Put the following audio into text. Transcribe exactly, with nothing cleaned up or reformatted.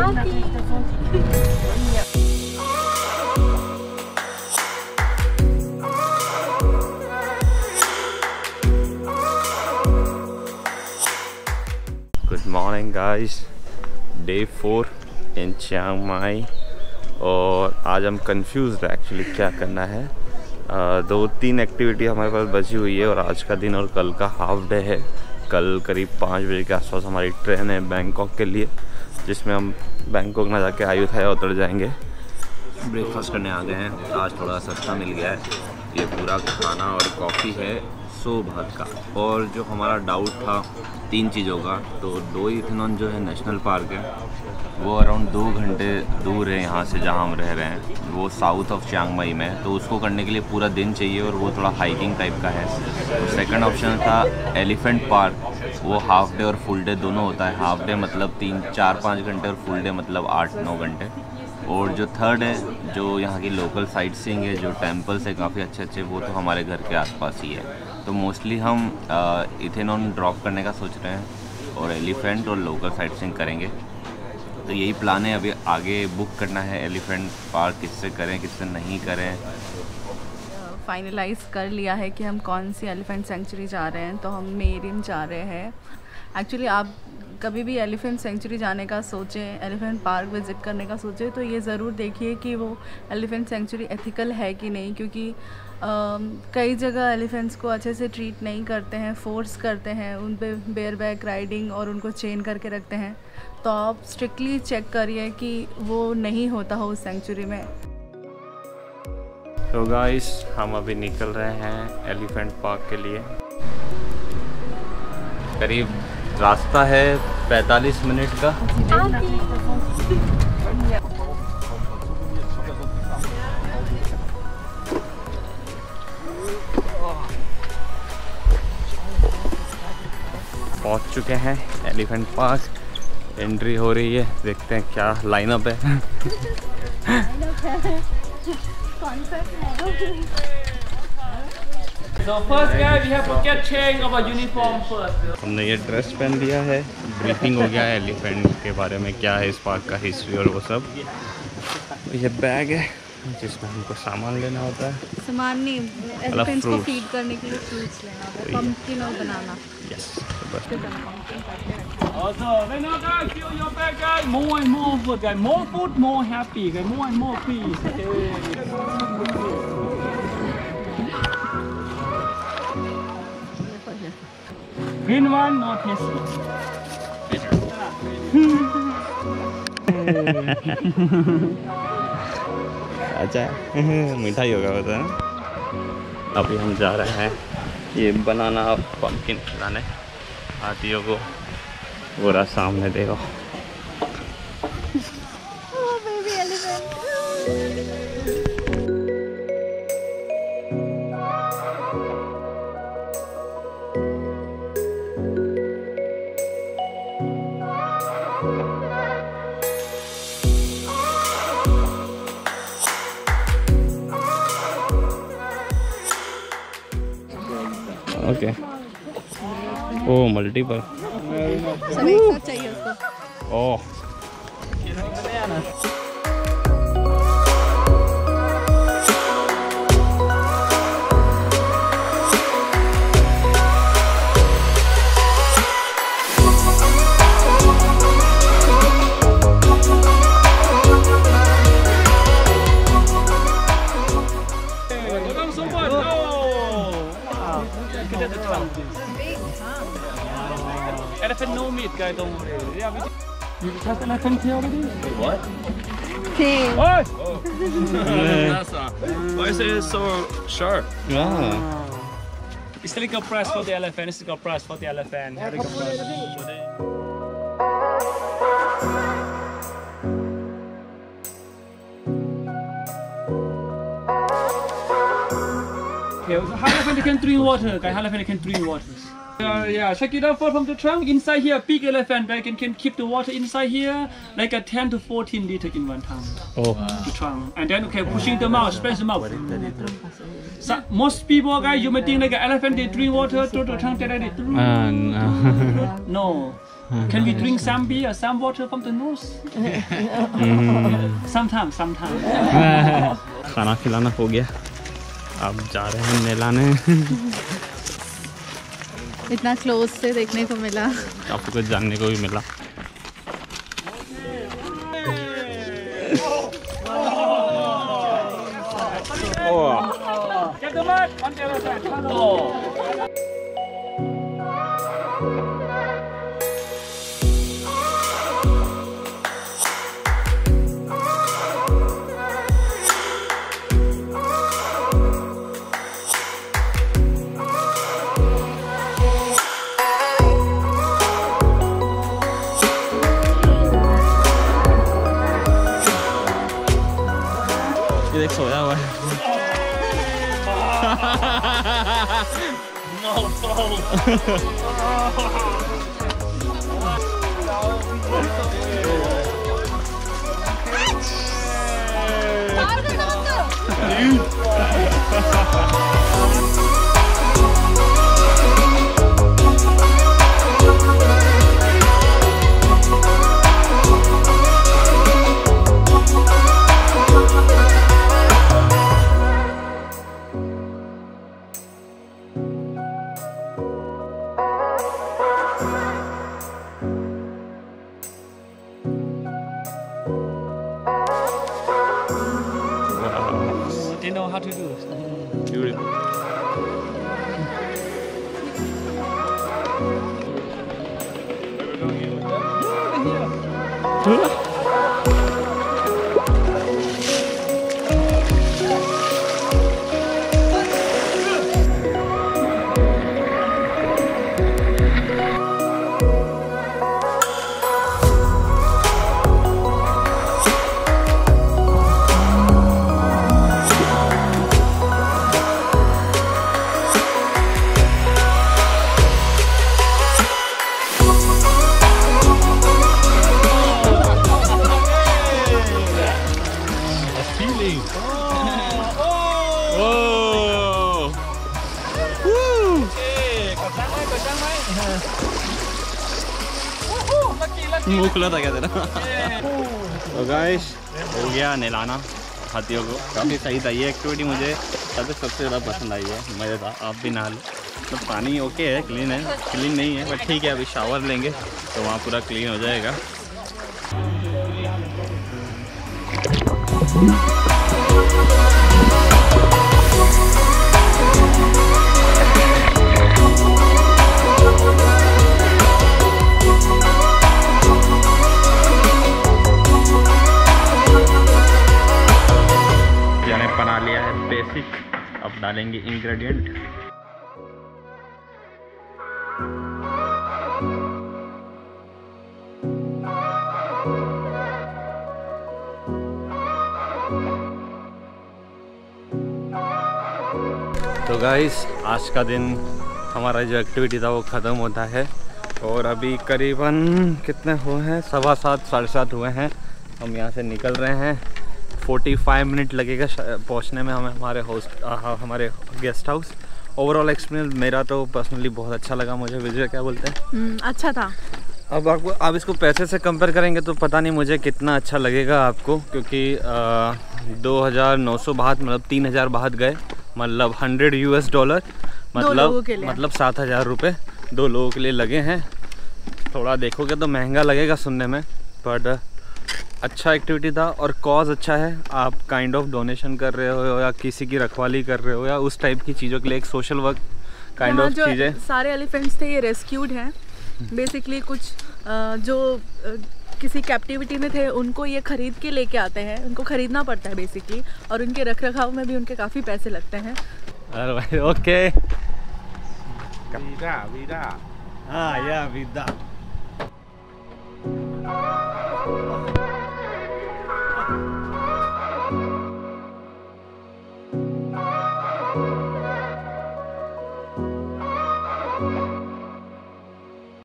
Good morning guys, day four in Chiang Mai. और आज हम कंफ्यूज हैं एक्चुअली क्या करना है। आ, दो तीन एक्टिविटी हमारे पास बची हुई है और आज का दिन और कल का हाफ डे है। कल करीब पाँच बजे के आसपास हमारी ट्रेन है बैंकॉक के लिए, जिसमें हम बैंकॉक ना जाके अयुथाया उतर जाएंगे। ब्रेकफास्ट करने आ गए हैं, आज थोड़ा सस्ता मिल गया है। ये पूरा खाना और कॉफ़ी है सौ भात का। और जो हमारा डाउट था तीन चीज़ों का, तो दो इथेनॉन जो है नेशनल पार्क है वो अराउंड दो घंटे दूर है यहाँ से जहाँ हम रह रहे हैं, वो साउथ ऑफ चियांग माई में। तो उसको करने के लिए पूरा दिन चाहिए और वो थोड़ा हाइकिंग टाइप का है। तो सेकंड ऑप्शन था एलिफेंट पार्क, वो हाफ डे और फुल डे दोनों होता है। हाफ डे मतलब तीन चार पाँच घंटे और फुल डे मतलब आठ नौ घंटे। और जो थर्ड है जो यहाँ की लोकल साइट सीइंग है, जो टेम्पल्स है काफ़ी अच्छे अच्छे वो तो हमारे घर के आसपास ही है। तो मोस्टली हम इथेनॉन ड्रॉप करने का सोच रहे हैं और एलिफेंट और लोकल साइट सीइंग करेंगे। तो यही प्लान है। अभी आगे बुक करना है एलिफेंट पार्क, किससे करें किससे नहीं करें। फाइनलाइज़ कर लिया है कि हम कौन सी एलिफेंट सेंचुरी जा रहे हैं। तो हम मे रिम जा रहे हैं। एक्चुअली आप कभी भी एलिफेंट सेंचुरी जाने का सोचें, एलिफेंट पार्क विज़िट करने का सोचें, तो ये ज़रूर देखिए कि वो एलिफेंट सेंचुरी एथिकल है कि नहीं। क्योंकि आ, कई जगह एलिफेंट्स को अच्छे से ट्रीट नहीं करते हैं, फोर्स करते हैं उन पे बेयर बैक राइडिंग और उनको चेन करके रखते हैं। तो आप स्ट्रिक्टली चेक करिए कि वो नहीं होता हो उस सेंचुरी में। तो गाइस हम अभी निकल रहे हैं एलिफेंट पार्क के लिए। करीब रास्ता है पैंतालीस मिनट का। पहुंच चुके हैं एलिफेंट पार्क, एंट्री हो रही है। देखते हैं क्या लाइनअप है। So first guy, we have to get change our uniform first. हमने ये ड्रेस पहन लिया है। ब्रीफिंग हो गया है एलिफेंट के बारे में, क्या है इस पार्क का हिस्ट्री और वो सब। ये बैग है जिसमें हमको सामान लेना होता है। सामान नहीं, एलिफेंट्स को फीड करने के लिए फ्रूट्स लेना होता है, पंपकिन और banana. Yes also when you guys feel your bag guys, more and more food guys, more food more happy guys, more and more peace. Green one, no tasty. अच्छा मीठा ही होगा बता। अभी हम जा रहे हैं ये बनाना पम्पकिन खिलाने हाथियों को। पूरा सामने देखो। ओके, ओ मल्टीपल सभी सब चाहिए उसको। ओह guy, don't worry. Yeah, we you just an elephant here already? What? Hey. What? Oh. NASA. Why is it so sharp? Yeah. It's like a press for the elephant. It's like a press for the elephant. It's like a press for the elephant. Okay, elephant can drink water. Guys, elephant can drink water. Uh, yeah, check it out from the trunk. Inside here, big elephant bag and can keep the water inside here, like a ten to fourteen liter in one tank. Oh. The trunk. And then okay, pushing the mouth, spread the mouth. So, most people guys, you may think like an elephant they drink water through the trunk. Uh, no. No. Can we drink some beer or some water from the nose? mm. Sometimes, sometimes. खाना खिलाना हो गया, अब जा रहे हैं नहलाने। इतना close से देखने को मिला, आपको कुछ जानने को भी मिला। सोया हुआ है। How to do it. Beautiful. मुँह खुला था क्या तेरा? तो गाइस हो गया नहलाना हाथियों को। काफ़ी सही था ये एक्टिविटी, मुझे सबसे सबसे ज़्यादा पसंद आई है, मज़ेदार। आप भी नहा लो, तो पानी ओके है, क्लीन है, क्लीन नहीं है बट ठीक है। अभी शावर लेंगे तो वहाँ पूरा क्लीन हो जाएगा। अब डालेंगे इंग्रेडिएंट। तो गाइस आज का दिन हमारा जो एक्टिविटी था वो ख़त्म होता है और अभी करीबन कितने हुए हैं, सवा सात साढ़े सात हुए हैं। हम यहाँ से निकल रहे हैं। पैंतालीस मिनट लगेगा पहुंचने में हमें हमारे होस्ट आ, हमारे गेस्ट हाउस। ओवरऑल एक्सपीरियंस मेरा तो पर्सनली बहुत अच्छा लगा मुझे। विजय क्या बोलते हैं? अच्छा था। अब आपको, आप इसको पैसे से कंपेयर करेंगे तो पता नहीं मुझे कितना अच्छा लगेगा आपको, क्योंकि आ, दो हज़ार नौ सौ बाहत मतलब तीन हज़ार बाहत गए, मतलब हंड्रेड यू एस डॉलर, मतलब मतलब सात हज़ार रुपये दो लोगों के लिए लगे हैं। थोड़ा देखोगे तो महंगा लगेगा सुनने में, बट अच्छा एक्टिविटी था और कॉज अच्छा है। आप काइंड ऑफ डोनेशन कर रहे हो या किसी की रखवाली कर रहे हो या उस टाइप की चीज़ों के लिए एक सोशल वर्क काइंड ऑफ चीज़ है। सारे एलिफेंट्स थे ये रेस्क्यूड हैं बेसिकली। कुछ आ, जो आ, किसी कैप्टिविटी में थे उनको ये खरीद के लेके आते हैं, उनको खरीदना पड़ता है बेसिकली, और उनके रख रखाव में भी उनके काफ़ी पैसे लगते हैं। अरे भाई ओके, विदा विदा, हाँ या विदा।